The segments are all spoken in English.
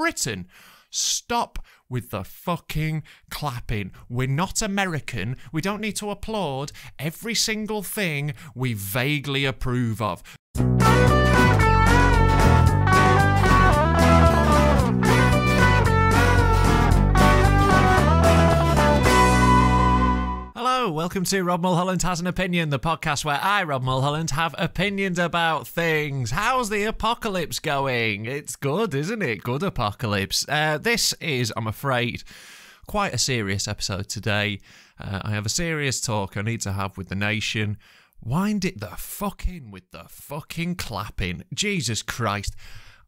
Britain. Stop with the fucking clapping. We're not American. We don't need to applaud every single thing we vaguely approve of. Welcome to Rob Mulholland Has an Opinion, the podcast where I, Rob Mulholland, have opinions about things. How's the apocalypse going? It's good, isn't it? Good apocalypse. This is, I'm afraid, quite a serious episode today. I have a serious talk I need to have with the nation. Wind it the fucking with the fucking clapping. Jesus Christ.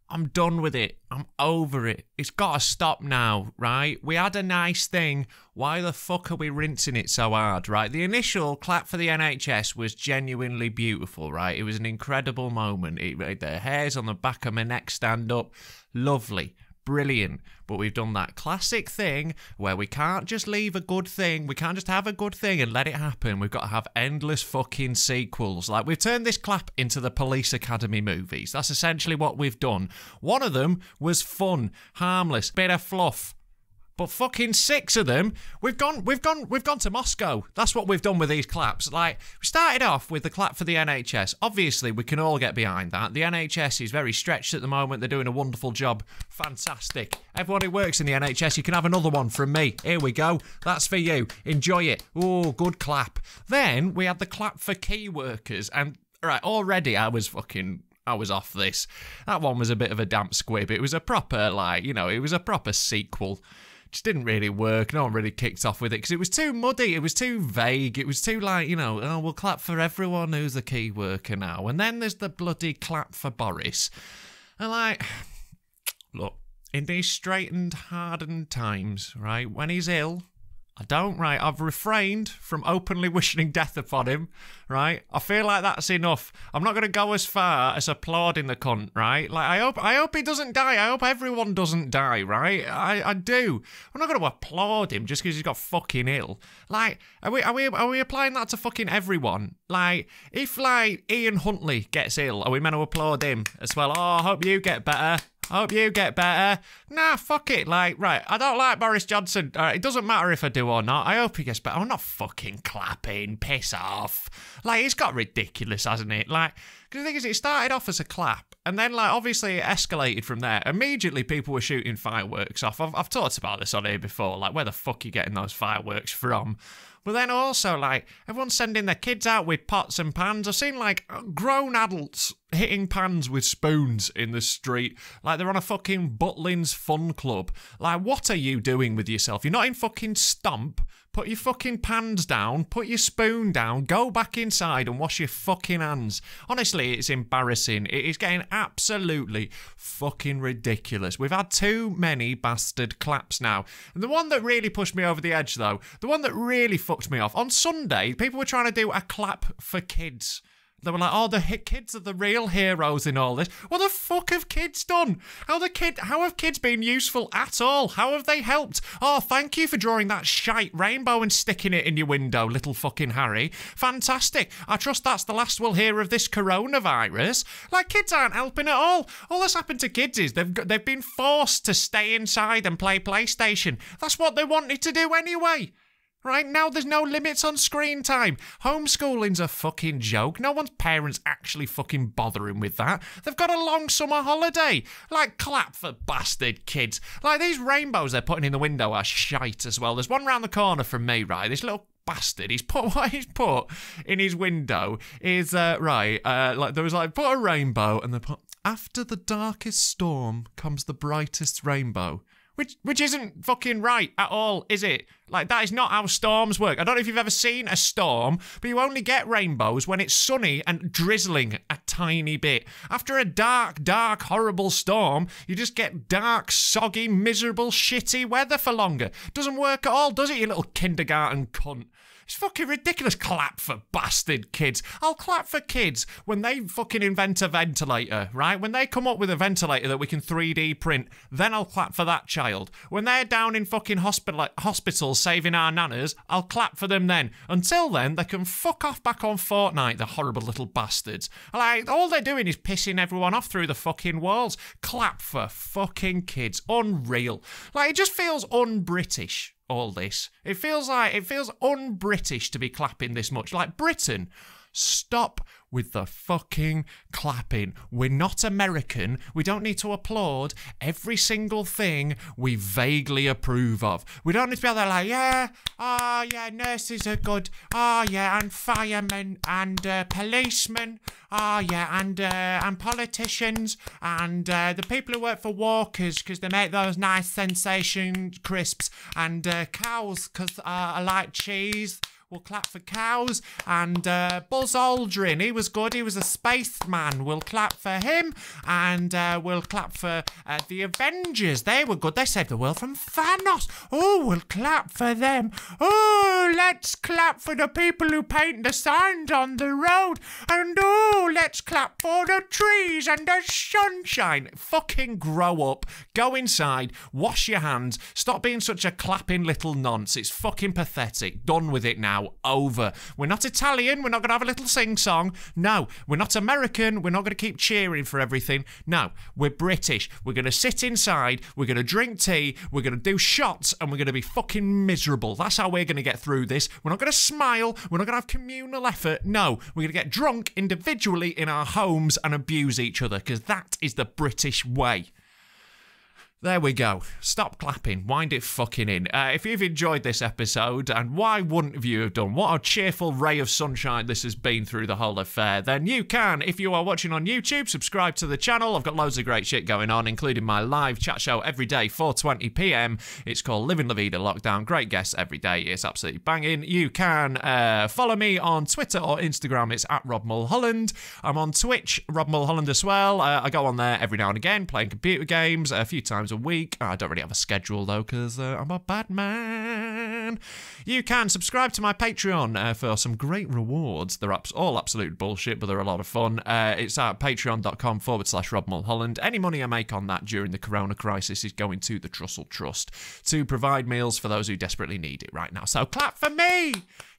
I'm done with it. I'm over it. It's got to stop now, right? We had a nice thing. Why the fuck are we rinsing it so hard, right? The initial clap for the NHS was genuinely beautiful, right? It was an incredible moment. It made the hairs on the back of my neck stand up. Lovely. Brilliant. But we've done that classic thing where we can't just leave a good thing. We can't just have a good thing and let it happen. We've got to have endless fucking sequels. Like, we've turned this clap into the Police Academy movies. That's essentially what we've done. One of them was fun, harmless, bit of fluff. But fucking six of them, we've gone to Moscow. That's what we've done with these claps. Like, we started off with the clap for the NHS. Obviously, we can all get behind that. The NHS is very stretched at the moment. They're doing a wonderful job. Fantastic. Everyone who works in the NHS, you can have another one from me. Here we go. That's for you. Enjoy it. Oh, good clap. Then we had the clap for key workers. And, right, already I was off this. That one was a bit of a damp squib. It was a proper, like, you know, it was a proper sequel. Just didn't really work. No one really kicked off with it because it was too muddy. It was too vague. It was too, like, you know, oh, we'll clap for everyone who's a key worker now. And then there's the bloody clap for Boris. And, like, look, in these straitened, hardened times, right, when he's ill, I don't, right, I've refrained from openly wishing death upon him, right? I feel like that's enough. I'm not going to go as far as applauding the cunt, right? Like, I hope he doesn't die. I hope everyone doesn't die, right? I do. I'm not going to applaud him just because he's got fucking ill. Like, are we applying that to fucking everyone? Like, if, like, Ian Huntley gets ill, are we meant to applaud him as well? Oh, I hope you get better. I hope you get better. Nah, fuck it. Like, right, I don't like Boris Johnson. It doesn't matter if I do or not. I hope he gets better. I'm not fucking clapping. Piss off. Like, it's got ridiculous, hasn't it? Like, because the thing is, it started off as a clap. And then, like, obviously it escalated from there. Immediately people were shooting fireworks off. I've talked about this on here before. Like, where the fuck are you getting those fireworks from? But then also, like, everyone's sending their kids out with pots and pans. I've seen, like, grown adults hitting pans with spoons in the street. Like, they're on a fucking Butlin's fun club. Like, what are you doing with yourself? You're not in fucking Stomp. Put your fucking pans down. Put your spoon down. Go back inside and wash your fucking hands. Honestly, it's embarrassing. It is getting absolutely fucking ridiculous. We've had too many bastard claps now. And the one that really pushed me over the edge, though, the one that really fucked me off. On Sunday, people were trying to do a clap for kids. They were like, oh, the kids are the real heroes in all this. What the fuck have kids done? How have kids been useful at all? How have they helped? Oh, thank you for drawing that shite rainbow and sticking it in your window, little fucking Harry. Fantastic. I trust that's the last we'll hear of this coronavirus. Like, kids aren't helping at all. All that's happened to kids is they've been forced to stay inside and play PlayStation. That's what they wanted to do anyway. Right now, there's no limits on screen time. Homeschooling's a fucking joke. No one's parents actually fucking bothering with that. They've got a long summer holiday. Like, clap for bastard kids. Like, these rainbows they're putting in the window are shite as well. There's one round the corner from me, right? This little bastard, what he's put in his window is, put a rainbow, and they put, after the darkest storm comes the brightest rainbow. Which isn't fucking right at all, is it? Like, that is not how storms work. I don't know if you've ever seen a storm, but you only get rainbows when it's sunny and drizzling a tiny bit. After a dark, dark, horrible storm, you just get dark, soggy, miserable, shitty weather for longer. Doesn't work at all, does it, you little kindergarten cunt? It's fucking ridiculous. Clap for bastard kids. I'll clap for kids when they fucking invent a ventilator, right? When they come up with a ventilator that we can 3D print, then I'll clap for that child. When they're down in fucking hospitals saving our nanas, I'll clap for them then. Until then, they can fuck off back on Fortnite, the horrible little bastards. Like, all they're doing is pissing everyone off through the fucking walls. Clap for fucking kids. Unreal. Like, it just feels un-British. All this. It feels un-British to be clapping this much. Like, Britain, stop with the fucking clapping. We're not American. We don't need to applaud every single thing we vaguely approve of. We don't need to be out there like, yeah, oh yeah, nurses are good. Oh yeah, and firemen and policemen. Oh yeah, and politicians and the people who work for Walkers because they make those nice sensation crisps and cows because I like cheese. We'll clap for cows. And Buzz Aldrin, he was good. He was a spaceman. We'll clap for him. And we'll clap for the Avengers. They were good. They saved the world from Thanos. Oh, we'll clap for them. Oh, let's clap for the people who paint the signs on the road. And oh, let's clap for the trees and the sunshine. Fucking grow up. Go inside. Wash your hands. Stop being such a clapping little nonce. It's fucking pathetic. Done with it now. Over. We're not Italian. We're not going to have a little sing-song. No. We're not American. We're not going to keep cheering for everything. No. We're British. We're going to sit inside. We're going to drink tea. We're going to do shots and we're going to be fucking miserable. That's how we're going to get through this. We're not going to smile. We're not going to have communal effort. No. We're going to get drunk individually in our homes and abuse each other because that is the British way. There we go. Stop clapping. Wind it fucking in. If you've enjoyed this episode, and why wouldn't you have done? What a cheerful ray of sunshine this has been through the whole affair. Then you can, if you are watching on YouTube, subscribe to the channel. I've got loads of great shit going on, including my live chat show every day, 4:20 p.m. It's called Livin La Vida Lockdown. Great guests every day. It's absolutely banging. You can follow me on Twitter or Instagram. It's at Rob Mulholland. I'm on Twitch, Rob Mulholland as well. I go on there every now and again, playing computer games a few times a week. I don't really have a schedule though because I'm a bad man. You can subscribe to my Patreon for some great rewards. They're all absolute bullshit, but they're a lot of fun. It's at patreon.com/Rob Mulholland. Any money I make on that during the corona crisis is going to the Trussell Trust to provide meals for those who desperately need it right now. So clap for me!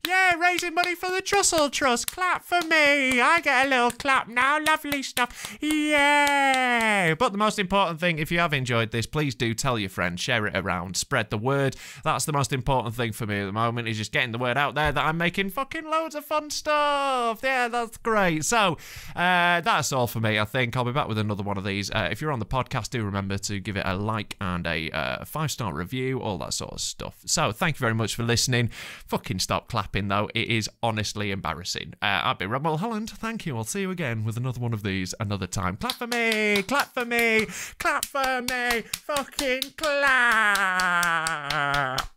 Yeah, raising money for the Trussell Trust. Clap for me. I get a little clap now. Lovely stuff. Yeah. But the most important thing, if you have enjoyed this, please do tell your friends, share it around, spread the word. That's the most important thing for me at the moment, is just getting the word out there that I'm making fucking loads of fun stuff. Yeah, that's great. So that's all for me, I think. I'll be back with another one of these. If you're on the podcast, do remember to give it a like and a 5-star review, all that sort of stuff. So thank you very much for listening. Fucking stop clapping. Though it is honestly embarrassing. I've been Rob Mulholland. Thank you. I'll see you again with another one of these another time. Clap for me. Clap for me. Clap for me. Fucking clap.